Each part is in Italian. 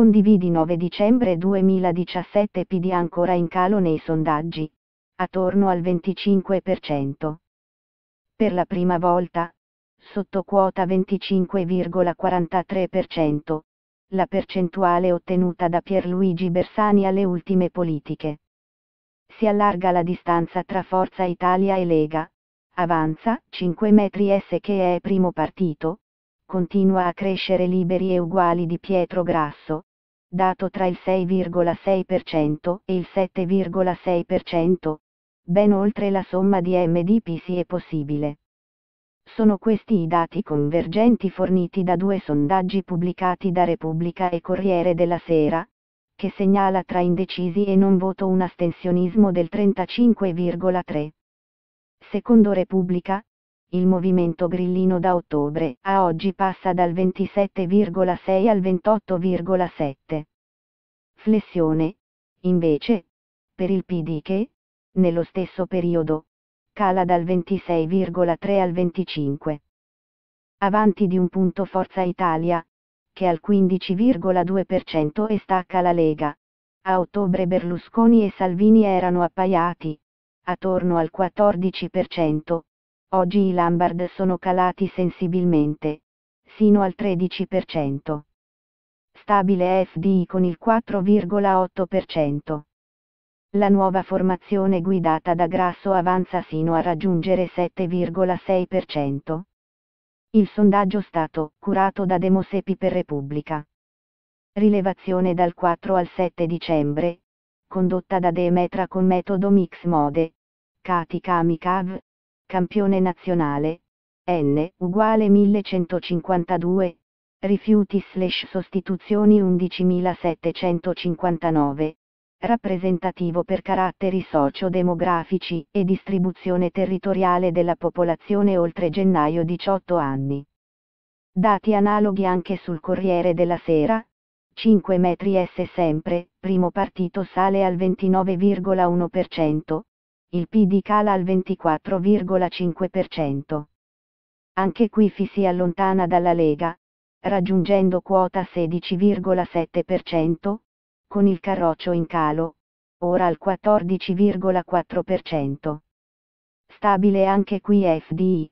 Condividi 9 dicembre 2017 PD ancora in calo nei sondaggi, attorno al 25%. Per la prima volta, sotto quota 25,43%, la percentuale ottenuta da Pierluigi Bersani alle ultime politiche. Si allarga la distanza tra Forza Italia e Lega, avanza 5 metri, che è primo partito, continua a crescere Liberi e Uguali di Pietro Grasso, dato tra il 6,6% e il 7,6%, ben oltre la somma di MDP se possibile. Sono questi i dati convergenti forniti da due sondaggi pubblicati da Repubblica e Corriere della Sera, che segnala tra indecisi e non voto un astensionismo del 35,3%. Secondo Repubblica, il movimento grillino da ottobre a oggi passa dal 27,6 al 28,7. Flessione, invece, per il PD che, nello stesso periodo, cala dal 26,3 al 25. Avanti di un punto Forza Italia, che al 15,2%, e stacca la Lega. A ottobre Berlusconi e Salvini erano appaiati, attorno al 14%, oggi i Lambard sono calati sensibilmente, sino al 13%. Stabile FDI con il 4,8%. La nuova formazione guidata da Grasso avanza sino a raggiungere 7,6%. Il sondaggio stato curato da Demosepi per Repubblica. Rilevazione dal 4 al 7 dicembre, condotta da Demetra con metodo mix mode. Kati Kamikav, campione nazionale, N=1152, rifiuti/sostituzioni 11759. Rappresentativo per caratteri socio-demografici e distribuzione territoriale della popolazione oltre gennaio 18 anni. Dati analoghi anche sul Corriere della Sera, 5 metri, sempre, primo partito sale al 29,1%, il PD cala al 24,5%. Anche qui Fi si allontana dalla Lega, raggiungendo quota 16,7%, con il Carroccio in calo, ora al 14,4%. Stabile anche qui FDI,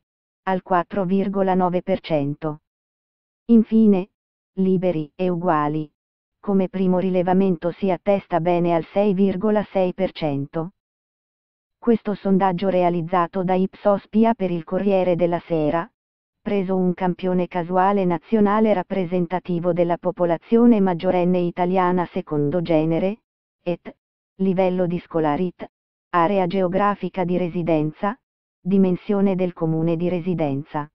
al 4,9%. Infine, Liberi e Uguali, come primo rilevamento si attesta bene al 6,6%. Questo sondaggio realizzato da Ipsos PA per il Corriere della Sera, preso un campione casuale nazionale rappresentativo della popolazione maggiorenne italiana secondo genere, età, livello di scolarità, area geografica di residenza, dimensione del comune di residenza.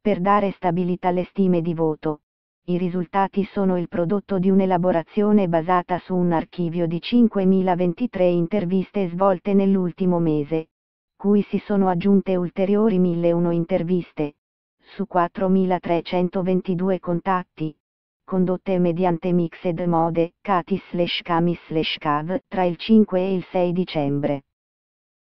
Per dare stabilità alle stime di voto, i risultati sono il prodotto di un'elaborazione basata su un archivio di 5.023 interviste svolte nell'ultimo mese, cui si sono aggiunte ulteriori 1.001 interviste, su 4.322 contatti, condotte mediante mixed mode, Kati/Kami/Kav, tra il 5 e il 6 dicembre.